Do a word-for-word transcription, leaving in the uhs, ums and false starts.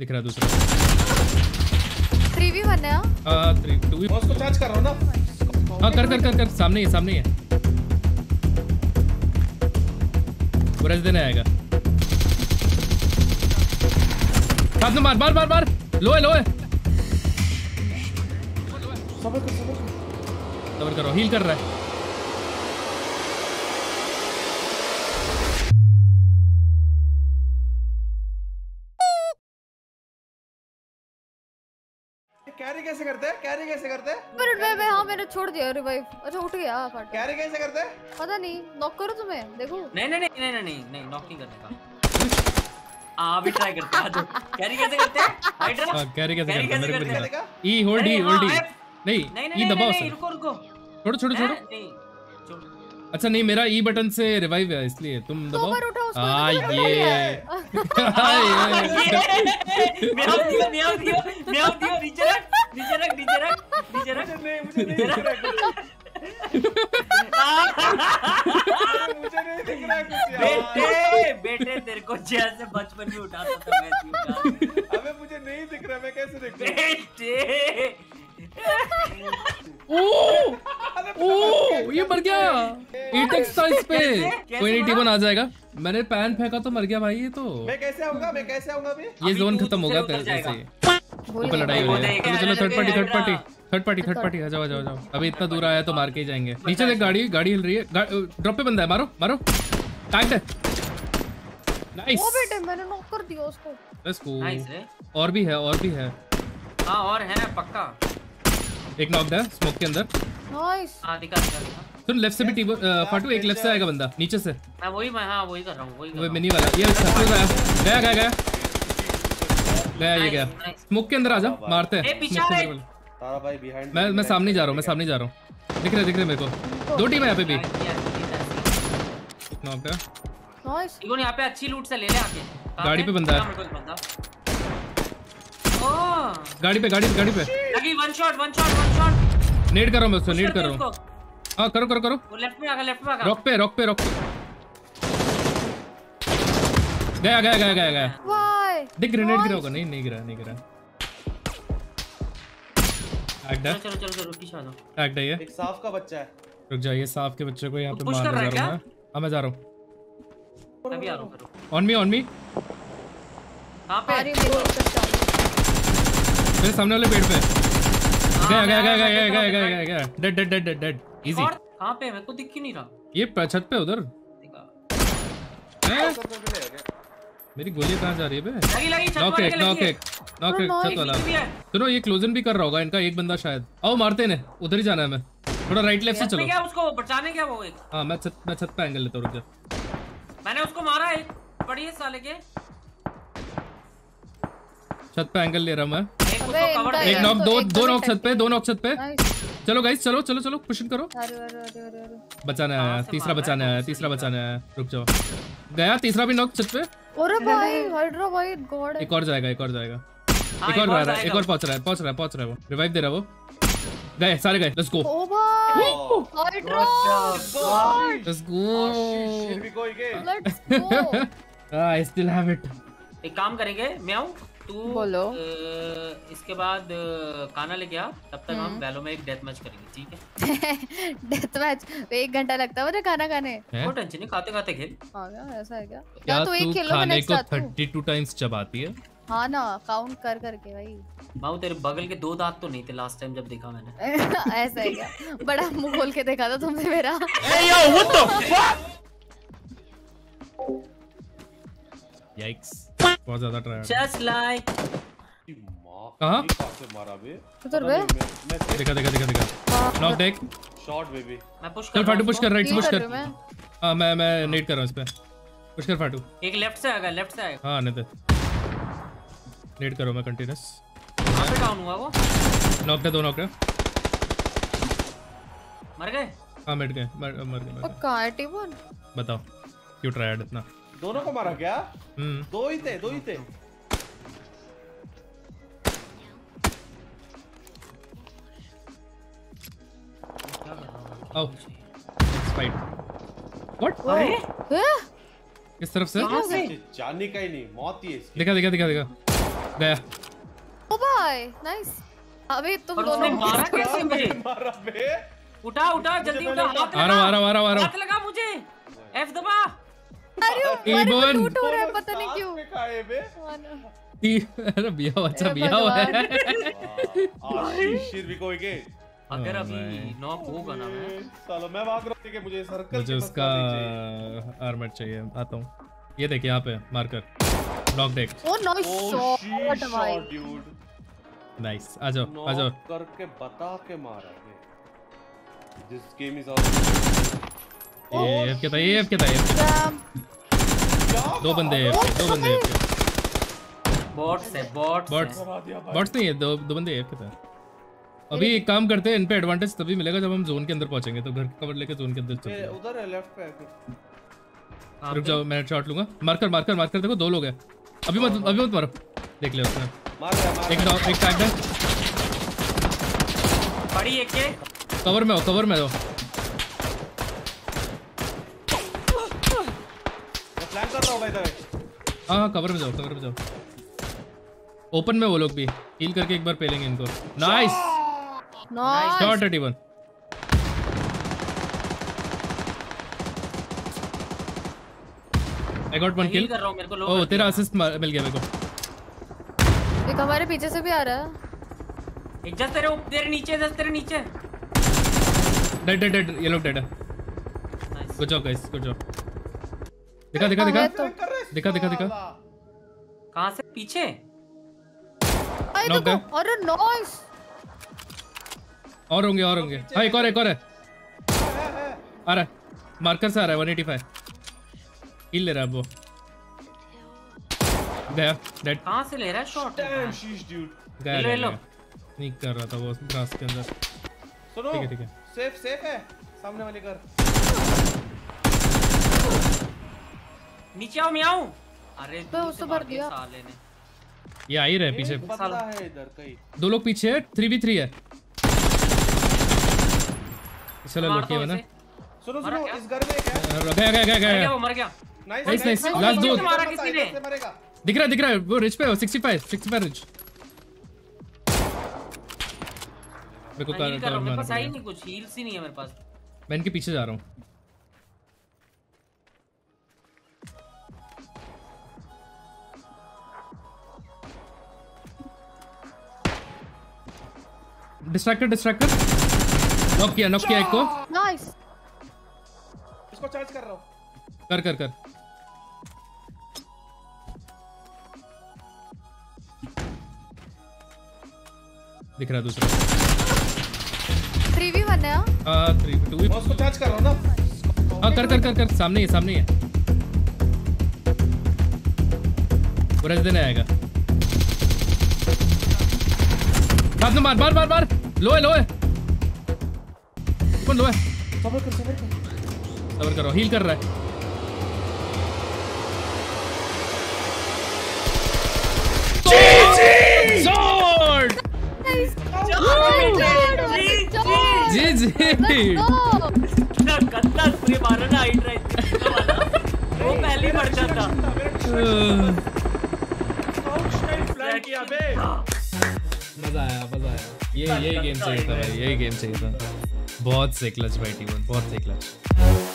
दिख रहा है दूसरा। थ्री वी वन है हां थ्री टू वन। बॉस को चार्ज कर रहा हूं ना। हां कर कर कर कर सामने ही सामने ही है। ब्रश देने आएगा। साथ में मार मार मार मार। लो है लो है। सबर कर सबर कर। सबर करो हील कर रहा है। कैरी कैसे करते हैं? कैरी कैसे करते हैं? पर रिवाइव हां मैंने छोड़ दिया रिवाइव। अच्छा उठ गया फट। कैरी कैसे करते हैं? पता नहीं। नॉक करो तुम्हें देखो। नहीं नहीं नहीं नहीं नहीं नहीं नॉक नहीं करने का। हां भी ट्राई करते हैं। कैरी कैसे करते हैं? हाइड्रा हां कैरी कैसे करते हैं? मेरे को दिखा। E hold E hold E. नहीं ई दबाओ सर। रुको रुको। छोड़ो छोड़ो छोड़ो। नहीं छोड़ो। अच्छा नहीं मेरा ई बटन से रिवाइव है इसलिए तुम दबाओ। ऊपर उठाओ उसको। हां ये मैं आप दिया मैं आप दिया मैं आप दिया रिचर्ड रिचर्ड रिचर्ड रिचर्ड नहीं मुझे नहीं दिख रहा मुझे नहीं दिख रहा कुछ बेटे बेटे तेरे को जैसे बचपन में उठाता था मैं उठाता अबे मुझे नहीं दिख रहा मैं कैसे देख बेटे ओ ओ ये मर गया एट एक्स था इस पे वन एटी वन आ जाएगा। मैंने पैन फेंका तो मर गया भाई। ये तो मैं कैसे आऊंगा मैं कैसे आऊंगा भाई ये जोन खत्म होगा तेरे से। ऊपर लड़ाई हो रही है। चलो third party third party third party third party आ जाओ आ जाओ आ जाओ। अभी इतना दूर आया तो मार के ही जाएंगे। नीचे देख गाड़ी गाड़ी हिल रही है। ड्रॉप पे बंदा है। मारो मारो काट दे। नाइस ओ बेटे मैंने नॉक कर दिया उसको। बस को नाइस है। और भी है और भी है। हां और है पक्का। एक नॉक है स्मोक के अंदर। नाइस हां दिखा दिखा। सुन लेफ्ट से भी फाटू एक लेफ्ट से आएगा बंदा नीचे से। मैं वही मैं हां वही कर रहा हूं वही वो मिनी वाला। ये ससुर गया गया गया गया ये गया। स्मोक के अंदर आजा मारते हैं। तारा भाई बिहाइंड मैं मैं सामने जा रहा हूं मैं सामने जा रहा हूं। दिख रहा दिख रहा मेरे को। दो टीम है यहां पे भी। नॉक है। नाइस इवन यहां पे अच्छी लूट से ले ले आके। गाड़ी पे बंदा है। ओ गाड़ी पे गाड़ी पे गाड़ी पे लगी। One shot one shot one shot. नेड कर रहा हूं मैं उसको नेड कर रहा हूं। हां करो करो करो। वो लेफ्ट में आगा लेफ्ट में आगा। रॉक पे रॉक पे रॉक पे। गया गया गया गया गया। देख ग्रेनेड गिरा होगा। नहीं नहीं गिरा नहीं गिरा। आगदा चलो चलो चलो रुक जा। आगदा ये एक सांप का बच्चा है। रुक जाइए सांप के बच्चे को यहां पे मार रहा हूं मैं। हां मैं जा रहा हूं तभी आ रहा हूं। On me on me. कहां पे मेरे सामने वाले पेड़ पे। गया गया गया गया गया गया। Dead dead dead dead easy. कहां पे मेरे को दिख ही नहीं रहा। ये छत पे उधर है। मेरी गोली कहां जा रही है बे? लगी लगी छत वाले के लगी। नॉक एक नॉक एक छत वाला। सुनो ये क्लोजन भी कर रहा होगा इनका एक बंदा शायद। आओ मारते ने उधर ही जाना है। मैं थोड़ा राइट लेफ्ट से चलो। क्या उसको बचाने क्या वो एक। हां मैं छत मैं छत पे एंगल लेता हूं। रुक जा मैंने उसको मारा एक पड़ी है साले के। छत पे एंगल ले रहा हूं मैं। एक उसको कवर एक नॉक दो दो नॉक छत पे दो नॉक छत पे। चलो गाइस चलो चलो चलो पुश करो। अरे अरे अरे अरे बचाना है तीसरा बचाना है तीसरा बचाना है। रुक जाओ गया तीसरा भी नॉक छत पे। अरे भाई हाइड्रा भाई गॉड। एक और जाएगा एक और जाएगा। एक और आ रहा है एक और पहुंच रहा है पहुंच रहा है पहुंच रहा है। वो रिवाइव दे रहा है वो। गए सारे गए। Let's go. ओ भाई Hydra God. Let's go let's go. I still have it. एक काम करेंगे मैं आऊं तू बोलो इसके बाद खाना लेके आ। तब तक हम बैलो में एक डेथ मैच करेंगे ठीक है। डेथ मैच एक घंटा लगता है मुझे खाना खाने। वो टेंशन नहीं खाते खाते खेल। हां क्या ऐसा है क्या? क्या तू एक खेलो मैंने इसको थर्टी टू टाइम्स चबाती है। हां ना काउंट कर करके भाई। बाबू तेरे बगल के दो दांत तो नहीं थे लास्ट टाइम जब देखा मैंने। ऐसा है क्या? बड़ा मुंह खोल के देखा था तुमने मेरा। ए yo what the fuck. Yikes बहुत ज्यादा ट्राई जस्ट लाइक कहां से मारा बे। उधर बे देखा देखा देखा देखा। नॉक देख शॉट बेबी। मैं पुश कर फाटू पुश कर राइट पुश कर। हां मैं मैं नेट कर रहा हूं इस पे। पुश कर फाटू। एक लेफ्ट से आएगा लेफ्ट से आएगा। हां नेट नेट करो मैं कंटीन्यूअस। कहां पे डाउन हुआ वो। नॉक दे दो नॉक दे। मर गए। हां मर गए मर गए। पक्का एटी वन बताओ क्यों ट्राई ऐड इतना। दोनों को मारा क्या? दो ही थे दो ही थे। Oh, what? किस तरफ से? जाने का ही नहीं मौत ही है इसकी। देखा देखा देखा देखा। There. Oh boy, nice. अबे तुम दोनों मारा कैसे मुझे? मारा बे? उठा उठा जल्दी उठा हाथ लगा। आ रहा आ रहा आ रहा। हाथ लगा मुझे। F दबा। अरे वो टूट हो रहा है पता नहीं क्यों। खाए बे। अरे बिया अच्छा बिया हुआ है। आशीष भी कोई के। अगर अभी नॉक होगा ना मैं सालों मैं भाग रहा हूं कि मुझे सर्कल मुझे उसका आर्मर चाहिए। आता हूं ये देख यहाँ पे मार्कर नॉक देख। ओ नाइस शॉट डूड नाइस। आ जाओ आ जाओ करके बता के मारा ये दिस गेम इज ऑल। ये एफ के था ये एफ के था ये दो बंदे दो बंदे बॉट्स है बॉट्स बॉट्स बॉट्स नहीं है दो दो बंदे एफ के था। अभी एक काम करते हैं इन पे एडवांटेज तभी मिलेगा जब हम जोन के अंदर पहुंचेंगे तो घर का कवर लेके जोन के अंदर चलते हैं। उधर है लेफ्ट पे है। रुक जाओ मैं शॉट लूंगा। मार्कर मार्कर मार्कर देखो दो लोग हैं। अभी मत अभी मत मारो देख ले उसने मार दिया। एक नॉक एक टैग है बड़ी एक के कवर में हो कवर में हो। फ्लैंक कर रहा हूं भाई इधर। हां हां कवर में जाओ कवर में जाओ। ओपन में वो लोग भी हील करके एक बार पेलेंगे इनको। Nice nice shot thirty one. I got one kill. Oh तेरा असिस्ट मिल गया मेरे को। एक हमारे पीछे से भी आ रहा है। एक जस्ट तेरे ऊपर तेरे नीचे जस्ट तेरे नीचे। डेड डेड डेड ये लोग डेड है। Nice good job guys good job. दिखा दिखा दिखा दिखा दिखा दिखा कहां से पीछे। आई देखो और नाइस और होंगे और होंगे। हाँ एक और एक और है आ रहा है मार्कर से आ रहा है वन एटी फाइव किल ले रहा है वो गया डेड। कहाँ से ले रहा है शॉट गया ले लो नहीं कर रहा था वो ग्रास के अंदर। सुनो ठीक है ठीक है सेफ सेफ है सामने वाले घर नीचे आओ मियाओ। अरे तो उसको भर दिया साले ने। ये आ ही रहा है पीछे पता है इधर कहीं दो लोग पीछे है थ्री वी थ्री है। चलो लड़के बना सुनो सुनो इस घर में क्या है। गया गया गया गया वो मर गया। नाइस नाइस लास्ट दो मारा किसी ने। दिख रहा दिख रहा वो रिच पे हो sixty five sixty five rich. मेरे को कार कार मेरे पास आई नहीं कुछ हील्स ही नहीं है मेरे पास। मैं इनके पीछे जा रहा हूं। डिस्ट्रैक्टेड डिस्ट्रैक्टेड नॉक किया नॉक किया एक को। नाइस इसको चार्ज कर रहा हूं कर कर कर। दिख रहा दूसरा थ्री वी वन है। हां थ्री वी टू मैं उसको चार्ज कर रहा हूं ना। हां कर कर कर कर सामने ही सामने ही है पूरा दिन आएगा। साथ में मार मार मार मार लो है लो है कौन लो है। सबर कर सबर कर सबर करो हील कर रहा है। जी जी शॉट जी जी इतना गंदा स्प्रे मारा ना हाइट राइट वाला वो पहले मर जाता। आउटसाइड फ्लैग किया बे। मजा आया मजा आया। ये ये गेम चाहिए था भाई यही गेम चाहिए था। बहुत से क्लच भाई टीम बहुत से क्लच।